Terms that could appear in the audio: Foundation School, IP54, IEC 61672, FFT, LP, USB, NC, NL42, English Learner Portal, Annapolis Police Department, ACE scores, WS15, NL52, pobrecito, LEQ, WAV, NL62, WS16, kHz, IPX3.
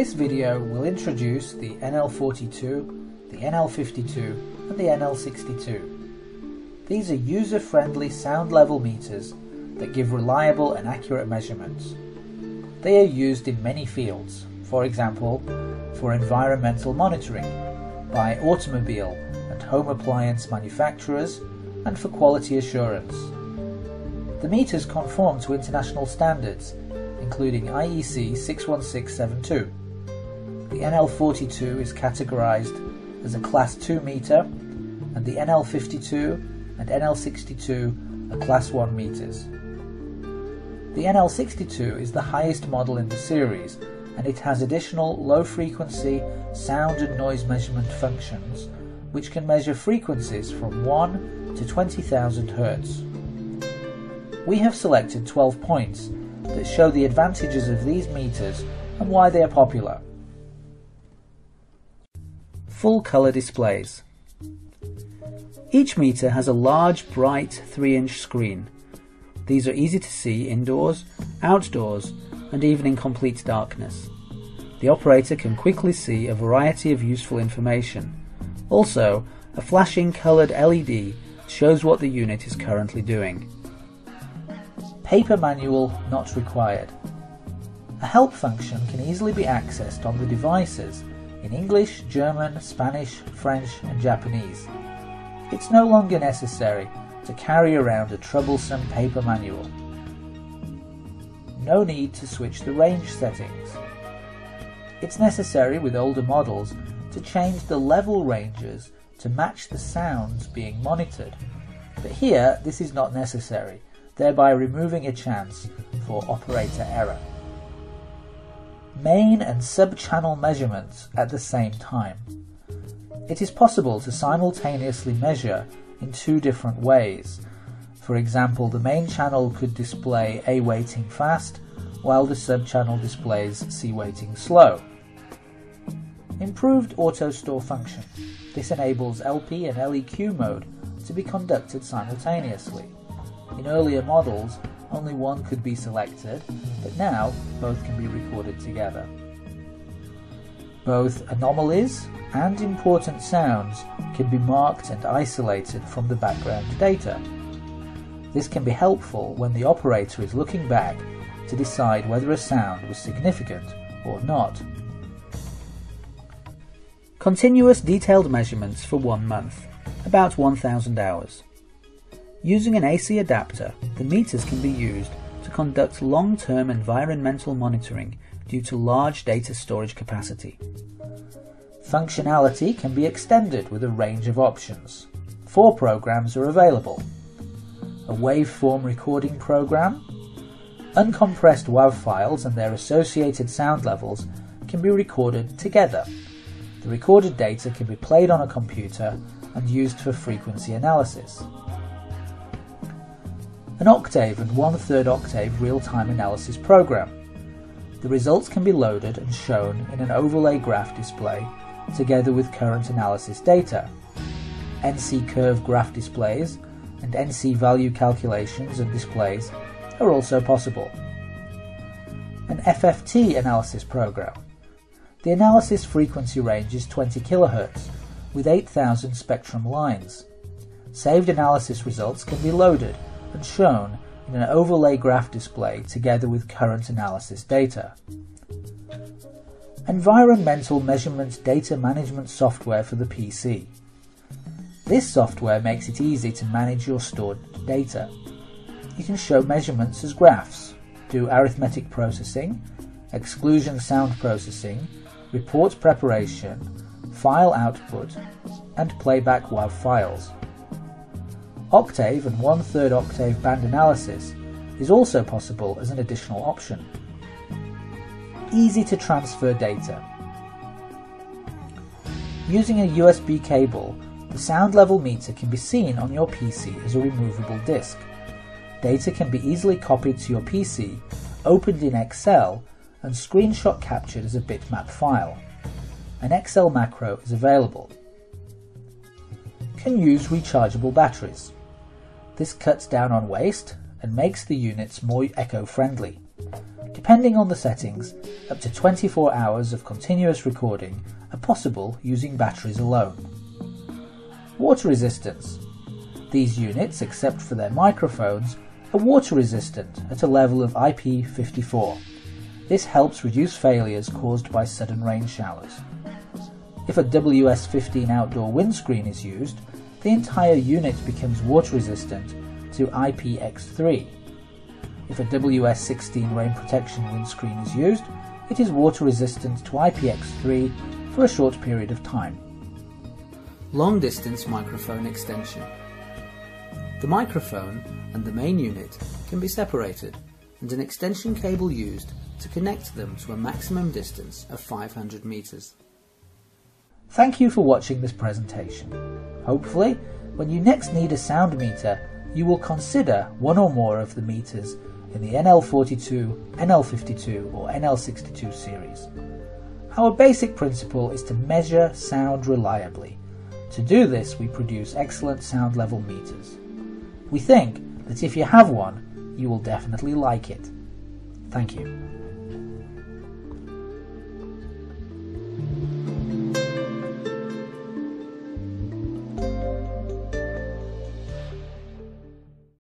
This video will introduce the NL42, the NL52 and the NL62. These are user-friendly sound level meters that give reliable and accurate measurements. They are used in many fields, for example, for environmental monitoring, by automobile and home appliance manufacturers, and for quality assurance. The meters conform to international standards, including IEC 61672. The NL42 is categorized as a Class 2 meter, and the NL52 and NL62 are Class 1 meters. The NL62 is the highest model in the series, and it has additional low-frequency sound and noise measurement functions, which can measure frequencies from 1 to 20,000 Hz. We have selected 12 points that show the advantages of these meters and why they are popular. Full color displays. Each meter has a large, bright 3-inch screen. These are easy to see indoors, outdoors, and even in complete darkness. The operator can quickly see a variety of useful information. Also, a flashing coloured LED shows what the unit is currently doing. Paper manual not required. A help function can easily be accessed on the devices in English, German, Spanish, French and Japanese. It's no longer necessary to carry around a troublesome paper manual. No need to switch the range settings. It's necessary with older models to change the level ranges to match the sounds being monitored, but here this is not necessary, thereby removing a chance for operator error. Main and sub-channel measurements at the same time. It is possible to simultaneously measure in two different ways. For example, the main channel could display A weighting fast, while the sub-channel displays C weighting slow. Improved auto-store function. This enables LP and LEQ mode to be conducted simultaneously. In earlier models, only one could be selected, but now both can be recorded together. Both anomalies and important sounds can be marked and isolated from the background data. This can be helpful when the operator is looking back to decide whether a sound was significant or not. Continuous detailed measurements for 1 month, about 1,000 hours. Using an AC adapter, the meters can be used to conduct long-term environmental monitoring due to large data storage capacity. Functionality can be extended with a range of options. 4 programs are available. A waveform recording program. Uncompressed WAV files and their associated sound levels can be recorded together. The recorded data can be played on a computer and used for frequency analysis. An octave and 1/3 octave real-time analysis program. The results can be loaded and shown in an overlay graph display together with current analysis data. NC curve graph displays and NC value calculations and displays are also possible. An FFT analysis program. The analysis frequency range is 20 kHz with 8,000 spectrum lines. Saved analysis results can be loaded and shown in an overlay graph display together with current analysis data. Environmental measurement data management software for the PC. This software makes it easy to manage your stored data. You can show measurements as graphs, do arithmetic processing, exclusion sound processing, report preparation, file output, and playback WAV files. Octave and 1/3 octave band analysis is also possible as an additional option. Easy to transfer data. Using a USB cable, the sound level meter can be seen on your PC as a removable disk. Data can be easily copied to your PC, opened in Excel, and screenshot captured as a bitmap file. An Excel macro is available. Can use rechargeable batteries. This cuts down on waste and makes the units more eco-friendly. depending on the settings, up to 24 hours of continuous recording are possible using batteries alone. Water resistance. These units, except for their microphones, are water resistant at a level of IP54. This helps reduce failures caused by sudden rain showers. If a WS15 outdoor windscreen is used, the entire unit becomes water resistant to IPX3. If a WS16 rain protection windscreen is used, it is water resistant to IPX3 for a short period of time. Long distance microphone extension. The microphone and the main unit can be separated and an extension cable used to connect them to a maximum distance of 500 meters. Thank you for watching this presentation. Hopefully, when you next need a sound meter, you will consider one or more of the meters in the NL42, NL52 or NL62 series. Our basic principle is to measure sound reliably. To do this, we produce excellent sound level meters. We think that if you have one, you will definitely like it. Thank you.